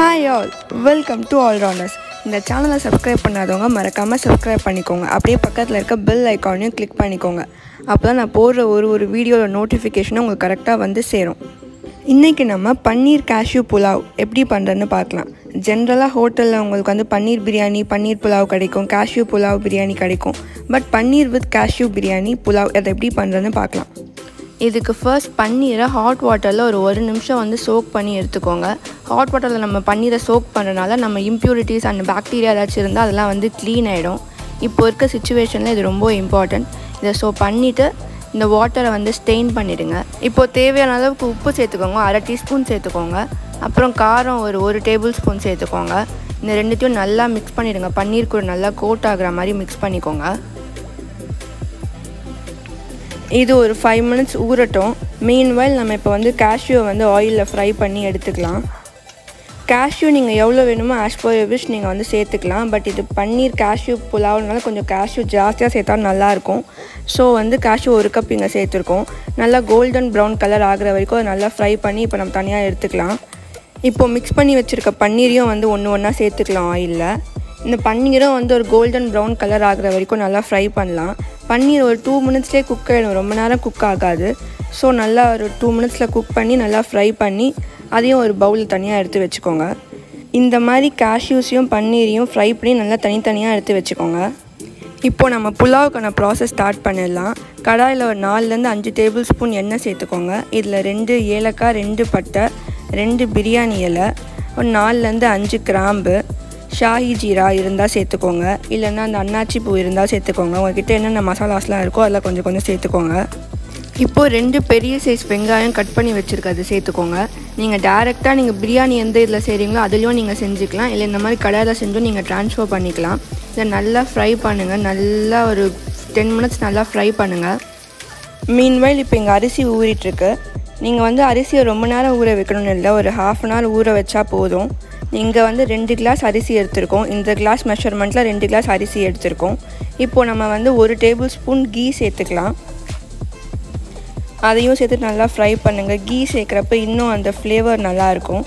Hi all, welcome to AllRounderZ. இந்த சேனலை subscribe பண்ணாதவங்க மறக்காம சப்ஸ்கிரைப் பண்ணிக்கோங்க. அப்படியே பக்கத்துல இருக்க பெல் ஐகானையும் கிளிக் பண்ணிக்கோங்க. அப்பதான் நான் போடுற ஒரு வீடியோல நோட்டிஃபிகேஷன் உங்களுக்கு கரெக்ட்டா வந்து சேரும். இன்னைக்கு நம்ம பன்னீர் காஷ்யூ புலாவ் எப்படி பண்றதுன்னு பார்க்கலாம். ஜெனரலா ஹோட்டல்ல உங்களுக்கு வந்து பன்னீர் பிரியாணி, பன்னீர் புலாவ் கிடைக்கும், காஷ்யூ புலாவ் பிரியாணி கிடைக்கும். But paneer with cashew biryani pulao அதை எப்படி பண்றதுன்னு பார்க்கலாம். இதுக்கு ஃபர்ஸ்ட் பன்னீரை ஹாட் வாட்டரில் ஒரு நிமிஷம் வந்து சோக் பண்ணி எடுத்துக்கோங்க. ஹாட் வாட்டரில் நம்ம பன்னீரை சோக் பண்ணுறதுனால நம்ம இம்ப்யூரிட்டிஸ் அண்ட் பாக்டீரியா ஏதாச்சும் இருந்தால் அதெல்லாம் வந்து க்ளீன் ஆகிடும். இப்போ இருக்க சுச்சுவேஷனில் இது ரொம்ப இம்பார்ட்டண்ட். இதை பண்ணிவிட்டு இந்த வாட்டரை வந்து ஸ்டெயின் பண்ணிவிடுங்க. இப்போது தேவையான அளவுக்கு உப்பு சேர்த்துக்கோங்க, 1/2 டீஸ்பூன் சேர்த்துக்கோங்க. அப்புறம் காரம் ஒரு டேபிள் ஸ்பூன் சேர்த்துக்கோங்க. இந்த ரெண்டுத்தையும் நல்லா மிக்ஸ் பண்ணிவிடுங்க. பன்னீர் கூட நல்லா கோட் ஆகிற மாதிரி மிக்ஸ் பண்ணிக்கோங்க. இது ஒரு 5 minutes ஊறட்டும். மீன்வைல் நம்ம இப்போ வந்து காஷ்யூவை வந்து ஆயிலில் ஃப்ரை பண்ணி எடுத்துக்கலாம். காஷ்யூ நீங்கள் எவ்வளோ வேணுமோ ஆஷ்போயபிஷ் நீங்கள் வந்து சேர்த்துக்கலாம். பட் இது பன்னீர் காஷ்யூ புலாவுனால கொஞ்சம் காஷ்யூ ஜாஸ்தியாக சேர்த்தா நல்லாயிருக்கும். ஸோ வந்து காஷ்யூ 1 கப் இங்கே சேர்த்துருக்கோம். நல்லா கோல்டன் ப்ரௌன் கலர் ஆகிற வரைக்கும் அதை நல்லா ஃப்ரை பண்ணி இப்போ நம்ம தனியாக எடுத்துக்கலாம். இப்போது மிக்ஸ் பண்ணி வச்சுருக்க பன்னீரையும் வந்து ஒன்றா சேர்த்துக்கலாம் ஆயிலில். இந்த பன்னீரும் வந்து ஒரு கோல்டன் ப்ரௌன் கலர் ஆகிற வரைக்கும் நல்லா ஃப்ரை பண்ணலாம். பன்னீர் ஒரு 2 minutesலேயே குக் ஆகிடும். ரொம்ப நேரம் குக் ஆகாது. ஸோ நல்லா ஒரு 2 minutesiல் குக் பண்ணி நல்லா ஃப்ரை பண்ணி அதையும் ஒரு பவுலில் தனியாக எடுத்து வச்சுக்கோங்க. இந்த மாதிரி காஷ்யூஸையும் பன்னீரையும் ஃப்ரை பண்ணி நல்லா தனித்தனியாக எடுத்து வச்சுக்கோங்க. இப்போது நம்ம புலாவுக்கான ப்ராசஸ் ஸ்டார்ட் பண்ணிடலாம். கடாயில் ஒரு 4லேருந்து 5 டேபிள் ஸ்பூன் எண்ணெய் சேர்த்துக்கோங்க. இதில் 2 ஏலக்காய், 2 பட்டை, 2 பிரியாணி இலை, ஒரு 4லேருந்து 5 கிராம்பு, ஷாஹி ஜீரா இருந்தால் சேர்த்துக்கோங்க. இல்லைன்னா அந்த அன்னாச்சி பூ இருந்தால் சேர்த்துக்கோங்க. உங்கள்கிட்ட என்னென்ன மசாலாஸ்லாம் இருக்கோ அதெல்லாம் கொஞ்சம் சேர்த்துக்கோங்க. இப்போது 2 பெரிய சைஸ் வெங்காயம் கட் பண்ணி வச்சுருக்கிறது சேர்த்துக்கோங்க. நீங்கள் டைரெக்டாக நீங்கள் பிரியாணி எந்த இதில் செய்கிறீங்களோ அதுலேயும் நீங்கள் செஞ்சுக்கலாம். இல்லை இந்த மாதிரி கடாயில் செஞ்சும் நீங்கள் ட்ரான்ஸ்ஃபர் பண்ணிக்கலாம். இதை நல்லா ஃப்ரை பண்ணுங்கள். நல்லா ஒரு 10 minutes நல்லா ஃப்ரை பண்ணுங்கள். மீன்வைல் இப்போ எங்கள் அரிசி ஊறிட்டுருக்கு. நீங்கள் வந்து அரிசியை ரொம்ப நேரம் ஊற வைக்கணும்னு இல்லை, ஒரு ½ hour ஊற வச்சா போதும். இங்கே வந்து 2 கிளாஸ் அரிசி எடுத்திருக்கோம். இந்த கிளாஸ் மெஷர்மெண்ட்டில் 2 கிளாஸ் அரிசி எடுத்திருக்கோம். இப்போது நம்ம வந்து 1 டேபிள் ஸ்பூன் கீ சேர்த்துக்கலாம். அதையும் சேர்த்து நல்லா ஃப்ரை பண்ணுங்கள். கீ சேர்க்குறப்ப இன்னும் அந்த ஃப்ளேவர் நல்லாயிருக்கும்.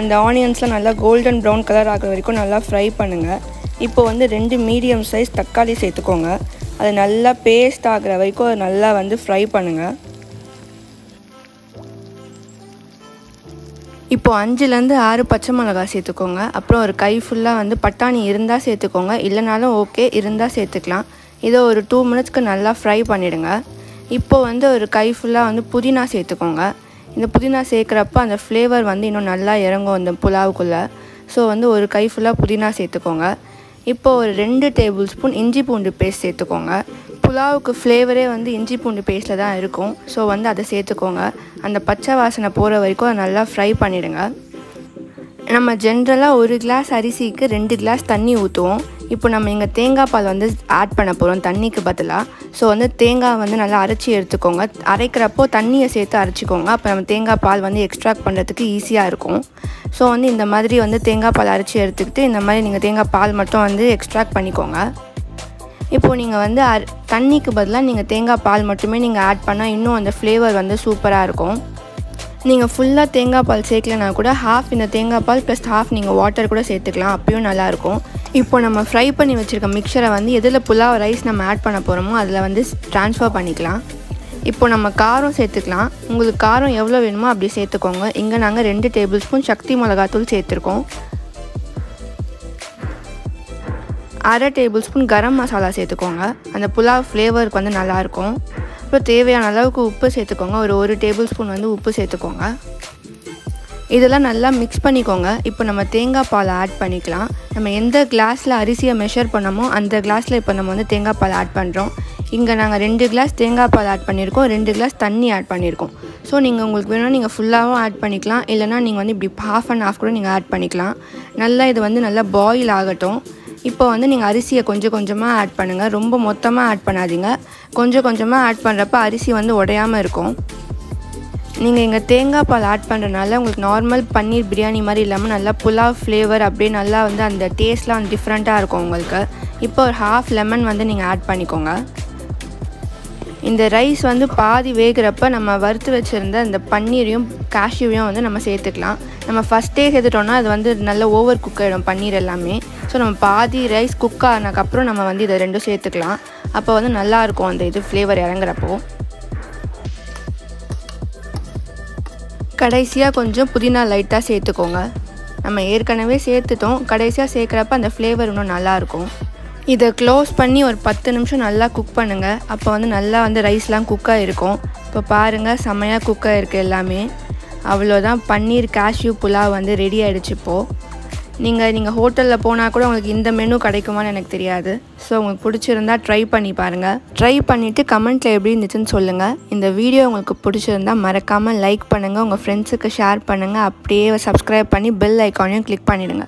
அந்த ஆனியன்ஸ்லாம் நல்லா கோல்டன் ப்ரௌன் கலர் ஆகிற வரைக்கும் நல்லா ஃப்ரை பண்ணுங்கள். இப்போ வந்து 2 மீடியம் சைஸ் தக்காளி சேர்த்துக்கோங்க. அது நல்லா பேஸ்ட் ஆகிற வரைக்கும் அது நல்லா வந்து ஃப்ரை பண்ணுங்கள். இப்போது 5லேருந்து 6 பச்சை மிளகாய் சேர்த்துக்கோங்க. அப்புறம் ஒரு கை ஃபுல்லாக வந்து பட்டாணி இருந்தால் சேர்த்துக்கோங்க. இல்லைனாலும் ஓகே, இருந்தால் சேர்த்துக்கலாம். இதை ஒரு 2 minutesக்கு நல்லா ஃப்ரை பண்ணிவிடுங்க. இப்போ வந்து ஒரு கை ஃபுல்லாக வந்து புதினா சேர்த்துக்கோங்க. இந்த புதினா சேர்க்குறப்ப அந்த ஃப்ளேவர் வந்து இன்னும் நல்லா இறங்கும் அந்த புலாவுக்குள்ளே. ஸோ வந்து ஒரு கை ஃபுல்லாக புதினா சேர்த்துக்கோங்க. இப்போது ஒரு 2 டேபிள் ஸ்பூன் இஞ்சி பூண்டு பேஸ்ட் சேர்த்துக்கோங்க. புலாவுக்கு ஃப்ளேவரே வந்து இஞ்சி பூண்டு பேஸ்ட்டில் தான் இருக்கும். ஸோ வந்து அதை சேர்த்துக்கோங்க. அந்த பச்சை வாசனை போகிற வரைக்கும் அதை நல்லா ஃப்ரை பண்ணிவிடுங்க. நம்ம ஜென்ரலாக 1 கிளாஸ் அரிசிக்கு 2 கிளாஸ் தண்ணி ஊற்றுவோம். இப்போ நம்ம இங்கே தேங்காய் பால் வந்து ஆட் பண்ண போகிறோம் தண்ணிக்கு பதிலாக. ஸோ வந்து தேங்காய் வந்து நல்லா அரைச்சி எடுத்துக்கோங்க. அரைக்கிறப்போ தண்ணியை சேர்த்து அரைச்சிக்கோங்க. அப்போ நம்ம தேங்காய் பால் வந்து எக்ஸ்ட்ராக்ட் பண்ணுறதுக்கு ஈஸியாக இருக்கும். ஸோ வந்து இந்த மாதிரி வந்து தேங்காய் பால் அரைச்சி எடுத்துக்கிட்டு இந்த மாதிரி நீங்கள் தேங்காய் பால் மட்டும் வந்து எக்ஸ்ட்ராக்ட் பண்ணிக்கோங்க. இப்போது நீங்கள் வந்து தண்ணிக்கு பதிலாக நீங்கள் தேங்காய் பால் மட்டுமே நீங்கள் ஆட் பண்ணால் இன்னும் அந்த ஃப்ளேவர் வந்து சூப்பராக இருக்கும். நீங்கள் ஃபுல்லாக தேங்காய் பால் சேர்க்கலைன்னா கூட ஹாஃப் இந்த தேங்காய் பால் +1/2 நீங்கள் வாட்டர் கூட சேர்த்துக்கலாம். அப்பயும் நல்லாயிருக்கும். இப்போ நம்ம ஃப்ரை பண்ணி வச்சுருக்க மிக்சரை வந்து எதில் புலாவ் ரைஸ் நம்ம ஆட் பண்ண போகிறோமோ அதில் வந்து ட்ரான்ஸ்ஃபர் பண்ணிக்கலாம். இப்போது நம்ம காரம் சேர்த்துக்கலாம். உங்களுக்கு காரம் எவ்வளோ வேணுமோ அப்படி சேர்த்துக்கோங்க. இங்கே நாங்கள் 2 டேபிள் ஸ்பூன் சக்தி மிளகாத்தூள் சேர்த்துருக்கோம். 1/2 டேபிள் ஸ்பூன் கரம் மசாலா சேர்த்துக்கோங்க. அந்த புலாவ் ஃப்ளேவருக்கு வந்து நல்லாயிருக்கும். அப்புறம் தேவையான அளவுக்கு உப்பு சேர்த்துக்கோங்க. ஒரு டேபிள் ஸ்பூன் வந்து உப்பு சேர்த்துக்கோங்க. இதெல்லாம் நல்லா மிக்ஸ் பண்ணிக்கோங்க. இப்போ நம்ம தேங்காய் பால் ஆட் பண்ணிக்கலாம். நம்ம எந்த கிளாஸில் அரிசியை மெஷர் பண்ணமோ அந்த கிளாஸில் இப்போ நம்ம வந்து தேங்காய் பால் ஆட் பண்ணுறோம். இங்கே நாங்கள் 2 கிளாஸ் தேங்காய் பால் ஆட் பண்ணியிருக்கோம், 2 கிளாஸ் தண்ணி ஆட் பண்ணியிருக்கோம். ஸோ நீங்கள் உங்களுக்கு வேணும்னா நீங்கள் ஃபுல்லாகவும் ஆட் பண்ணிக்கலாம். இல்லைனா நீங்கள் வந்து இப்படி ½ and ½ கூட நீங்கள் ஆட் பண்ணிக்கலாம். நல்லா இது வந்து நல்லா பாயில் ஆகட்டும். இப்போ வந்து நீங்கள் அரிசியை கொஞ்சமாக ஆட் பண்ணுங்கள். ரொம்ப மொத்தமாக ஆட் பண்ணாதீங்க. கொஞ்சமாக ஆட் பண்ணுறப்ப அரிசி வந்து உடையாமல் இருக்கும். நீங்கள் இங்கே தேங்காய் பால் ஆட் பண்ணுறதுனால உங்களுக்கு நார்மல் பன்னீர் பிரியாணி மாதிரி இல்லாமல் நல்லா புலாவ் ஃப்ளேவர் அப்படியே நல்லா வந்து அந்த டேஸ்ட்லாம் வந்து டிஃப்ரெண்ட்டாக இருக்கும் உங்களுக்கு. இப்போ ஒரு ½ லெமன் வந்து நீங்கள் ஆட் பண்ணிக்கோங்க. இந்த ரைஸ் வந்து பாதி வேகிறப்ப நம்ம வறுத்து வச்சுருந்த இந்த பன்னீரையும் காஷ்யூவையும் வந்து நம்ம சேர்த்துக்கலாம். நம்ம ஃபஸ்ட்டே சேர்த்துட்டோம்னா அது வந்து நல்லா ஓவர் குக் ஆகிடும் பன்னீர் எல்லாமே. ஸோ நம்ம பாதி ரைஸ் குக் ஆனதுக்கப்புறம் நம்ம வந்து இதை ரெண்டும் சேர்த்துக்கலாம். அப்போ வந்து நல்லாயிருக்கும் அந்த இது ஃப்ளேவர் இறங்குறப்போ. கடைசியாக கொஞ்சம் புதினா லைட்டாக சேர்த்துக்கோங்க. நம்ம ஏற்கனவே சேர்த்துட்டோம், கடைசியாக சேர்க்குறப்ப அந்த ஃப்ளேவர் இன்னும் நல்லாயிருக்கும். இதை க்ளோஸ் பண்ணி ஒரு 10 நிமிஷம் நல்லா குக் பண்ணுங்கள். அப்போ வந்து நல்லா வந்து ரைஸ்லாம் குக்காக இருக்கும். இப்போ பாருங்கள், செம்மையாக குக்காக இருக்குது எல்லாமே. அவ்வளோதான், பன்னீர் கேஷ்யூ புலாவ் வந்து ரெடி ஆகிடுச்சு. இப்போது நீங்கள் ஹோட்டலில் போனால் கூட உங்களுக்கு இந்த மெனு கிடைக்குமான்னு எனக்கு தெரியாது. ஸோ உங்களுக்கு பிடிச்சிருந்தா ட்ரை பண்ணி பாருங்கள். ட்ரை பண்ணிவிட்டு கமெண்ட்டில் எப்படி இருந்துச்சுன்னு சொல்லுங்கள். இந்த வீடியோ உங்களுக்கு பிடிச்சிருந்தா மறக்காமல் லைக் பண்ணுங்கள், உங்கள் ஃப்ரெண்ட்ஸுக்கு ஷேர் பண்ணுங்கள். அப்படியே சப்ஸ்கிரைப் பண்ணி பெல் ஐக்கானையும் கிளிக் பண்ணிவிடுங்க.